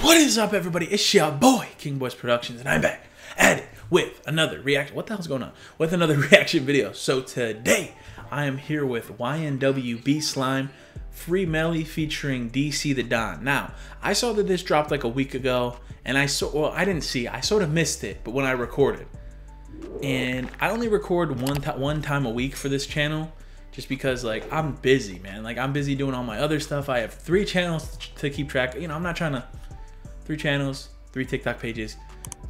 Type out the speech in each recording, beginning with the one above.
What is up, everybody? It's your boy, King Boyce Productions, and I'm back at it with another reaction. What the hell's going on? With another reaction video. So today, I am here with YNW BSlime, Free Melly featuring DC the Don. Now, I saw that this dropped like a week ago, and I sort of missed it, but when I recorded. And I only record one time a week for this channel, just because like I'm busy, man. Like I'm busy doing all my other stuff. I have three channels to keep track of. You know, I'm not trying to, three channels, three TikTok pages,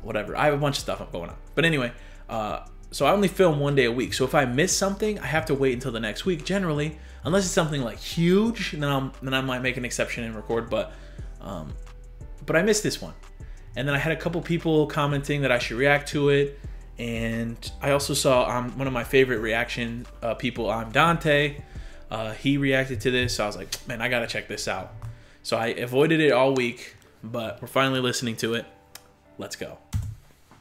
whatever. I have a bunch of stuff going on. But anyway, so I only film one day a week. So if I miss something, I have to wait until the next week generally, unless it's something like huge, then I might make an exception and record, but I missed this one. And then I had a couple people commenting that I should react to it. And I also saw one of my favorite reaction people, Dante. He reacted to this, so I was like, man, I gotta check this out. So I avoided it all week, but we're finally listening to it. Let's go.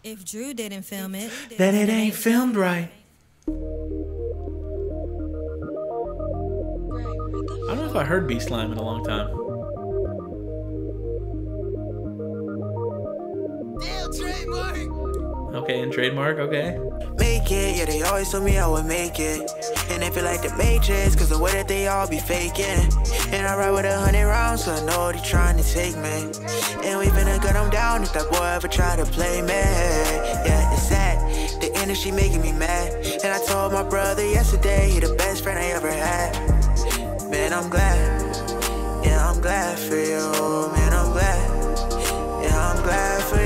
If Drew didn't film it, then it ain't filmed right. I don't know if I heard BSlime in a long time. Okay, and trademark, okay. Make it, yeah, they always told me I would make it. And I feel like the Matrix, cause the way that they all be faking. And I ride with 100 rounds, so I know they trying to take me. And we finna gun them down if that boy ever try to play me. Yeah, it's that, the industry making me mad. And I told my brother yesterday, he the best friend I ever had. Man, I'm glad, yeah, I'm glad for you. Man, I'm glad, yeah, I'm glad for you.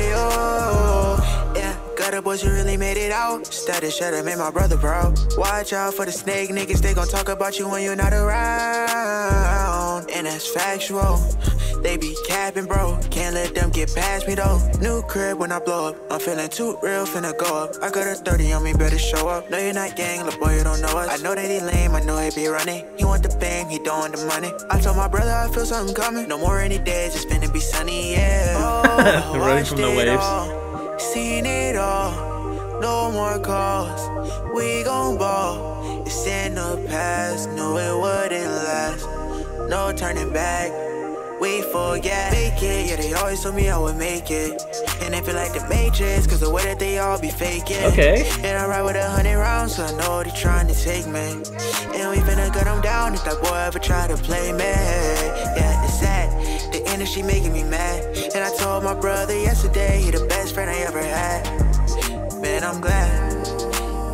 Boys, you really made it out. Status shut up, made my brother proud. Watch out for the snake niggas, they gon' talk about you when you're not around. And that's factual. They be capping, bro. Can't let them get past me, though. New crib when I blow up. I'm feeling too real, finna go up. I got a 30 on me, better show up. No, you're not gang, look, boy, you don't know us. I know that he lame, I know he be running. He want the fame, he don't want the money. I told my brother I feel something coming. No more any days, it's finna be sunny, yeah. Oh, running from the waves. All. Seen it all, no more calls, we gon' ball. It's in the past, knew it wouldn't last, no turning back, we forget. Make it, yeah, they always told me I would make it. And I feel like the Matrix, cause the way that they all be faking. Okay. And I ride with 100 rounds, so I know they trying to take me. And we finna gun them down if that boy ever try to play me. Yeah, it's that, the industry making me mad. And I told my brother yesterday, he the best friend I ever had. Man, I'm glad.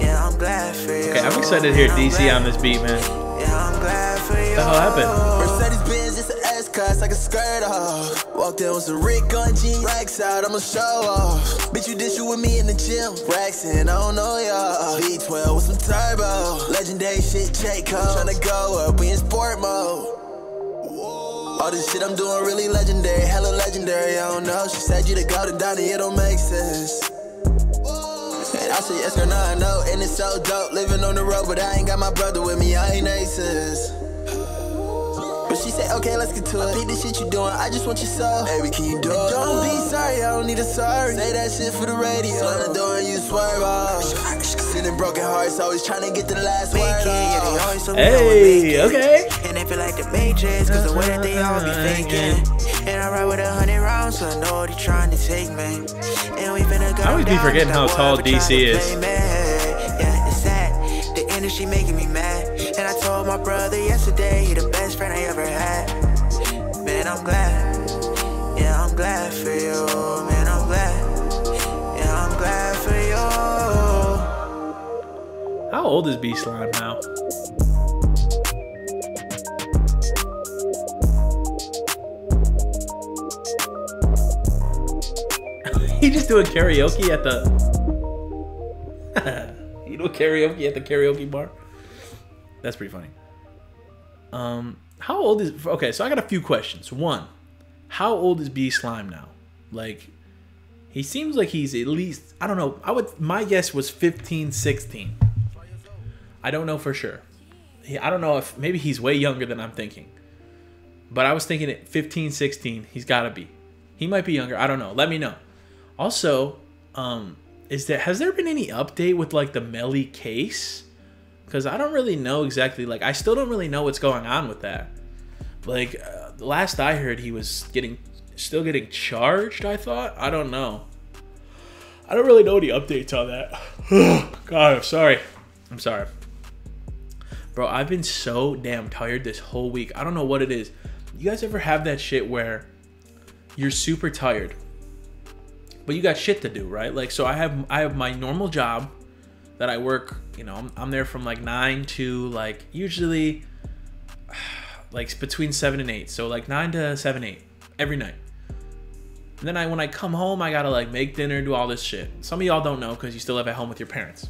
Yeah, I'm glad for you. Okay, I'm excited to hear DC on this beat, man. Yeah, I'm glad for you. What the hell happened? Mercedes-Benz, it's an S-Class, like a skirt off. Walked in with some Rick on jeans, racks out, I'ma show off. Bitch, you dish you with me in the gym, racks in, I don't know y'all. V12 with some turbo, legendary shit, J. Cole. Tryna go up, we in sport mode. All this shit I'm doing really legendary, hella legendary, I don't know. She said you to go to Dante, it don't make sense. And I said yes or no, I know, and it's so dope. Living on the road, but I ain't got my brother with me, I ain't aces. But she said, okay, let's get to it. I hate the shit you doing, I just want your soul. Baby, can you do it? Don't be sorry, I don't need a sorry. Say that shit for the radio. Slam the door and you swerve off. Sitting broken hearts, always trying to get the last word off. Hey, okay. And I feel like the Matrix, cause the way that they all be faking. And I ride with 100 rounds, so I know they trying to take me. And we finna go. I always be forgetting how tall DC is. Yeah, it's that, the energy making me mad. And I told my brother yesterday, he the best friend I ever had. Man, I'm glad. Yeah, I'm glad for you. Man, I'm glad. Yeah, I'm glad for you. How old is BSlime now? He just doing karaoke at the... You do karaoke at the karaoke bar? That's pretty funny. How old is... Okay, so I got a few questions. One, how old is BSlime now? Like, he seems like he's at least... I don't know. My guess was 15, 16. I don't know for sure. I don't know if... Maybe he's way younger than I'm thinking. But I was thinking at 15, 16, he's got to be. He might be younger. I don't know. Let me know. Also, has there been any update with, like, the Melly case? Because I don't really know exactly, like, I still don't really know what's going on with that. Like, last I heard, he was getting still getting charged, I thought? I don't know. I don't really know any updates on that. God, I'm sorry. I'm sorry. Bro, I've been so damn tired this whole week. I don't know what it is. You guys ever have that shit where you're super tired, but you got shit to do, right? Like, so I have my normal job that I work, you know, I'm there from like 9 to like usually like between 7 and 8. So like 9 to 7, 8 every night. And then when I come home, I gotta like make dinner, do all this shit. Some of y'all don't know because you still live at home with your parents,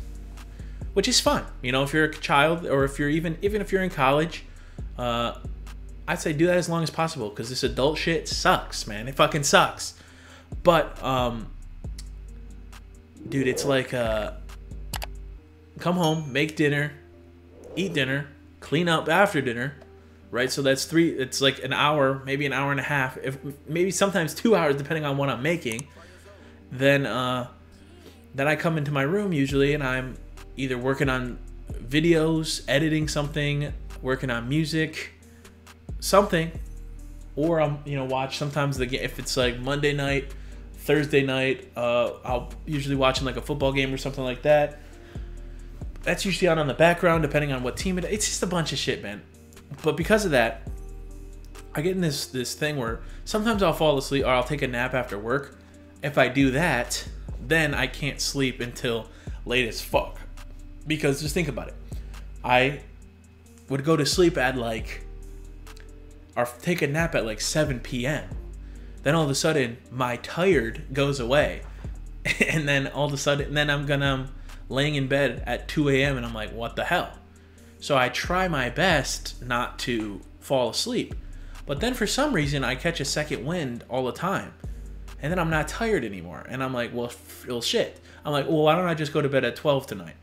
which is fun. You know, if you're a child or if you're even if you're in college, I'd say do that as long as possible because this adult shit sucks, man. It fucking sucks. But, dude, it's like, come home, make dinner, eat dinner, clean up after dinner, right? So that's three, it's like an hour, maybe an hour and a half, if maybe sometimes 2 hours, depending on what I'm making. Then I come into my room usually and I'm either working on videos, editing something, working on music, something, or I'm, you know, watch sometimes the game. If it's like Monday night, Thursday night, I'll usually watching like a football game or something like that. That's usually on the background, depending on what team it is. It's just a bunch of shit, man. But because of that, I get in this thing where sometimes I'll fall asleep or I'll take a nap after work. If I do that, then I can't sleep until late as fuck. Because just think about it. I would go to sleep at like, or take a nap at like 7 p.m. Then all of a sudden my tired goes away. And then all of a sudden, then I'm laying in bed at 2 a.m. and I'm like, what the hell? So I try my best not to fall asleep. But then for some reason I catch a second wind all the time. And then I'm not tired anymore. And I'm like, well shit. I'm like, well, why don't I just go to bed at 12 tonight?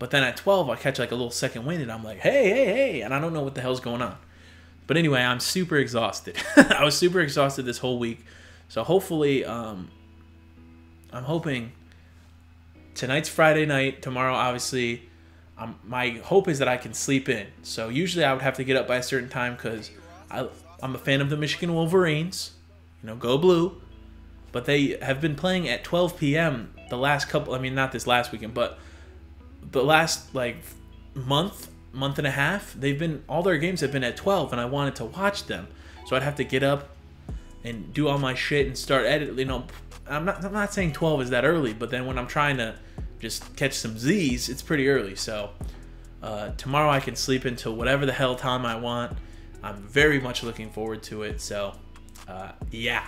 But then at 12 I catch like a little second wind and I'm like, hey. And I don't know what the hell's going on. But anyway, I'm super exhausted. I was super exhausted this whole week. So hopefully, I'm hoping tonight's Friday night. Tomorrow, obviously, my hope is that I can sleep in. So usually I would have to get up by a certain time because I'm a fan of the Michigan Wolverines. You know, go blue. But they have been playing at 12 p.m. the last couple, I mean, not this last weekend, but the last, like, month and a half, they've been, all their games have been at 12, and I wanted to watch them, so I'd have to get up and do all my shit and start editing. You know, I'm not saying 12 is that early, but then when I'm trying to just catch some Z's, it's pretty early. So tomorrow I can sleep until whatever the hell time I want. I'm very much looking forward to it. So yeah.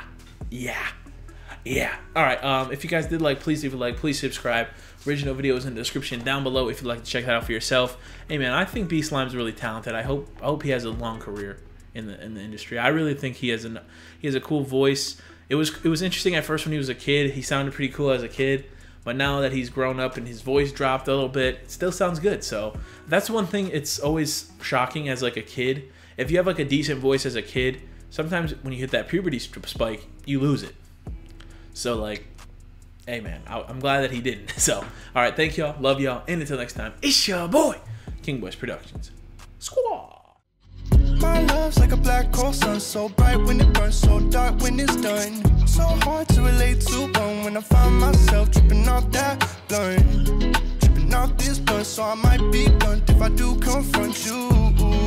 All right, if you guys did like, please leave a like, please subscribe. Original video is in the description down below if you'd like to check that out for yourself. Hey man, I think BSlime's really talented. I hope he has a long career in the industry. I really think he has a cool voice. It was interesting at first when he was a kid. He sounded pretty cool as a kid, but now that he's grown up and his voice dropped a little bit, it still sounds good. So that's one thing. It's always shocking as like a kid. If you have like a decent voice as a kid, sometimes when you hit that puberty spike, you lose it. So, like, hey, man, I'm glad that he didn't. So, all right, thank y'all, love y'all, and until next time, it's your boy, King Boyce Productions. Squaw! My love's like a black hole sun, so bright when it burns, so dark when it's done. So hard to relate to one when I find myself tripping off that blunt. Tripping off this blunt, so I might be blunt if I do confront you.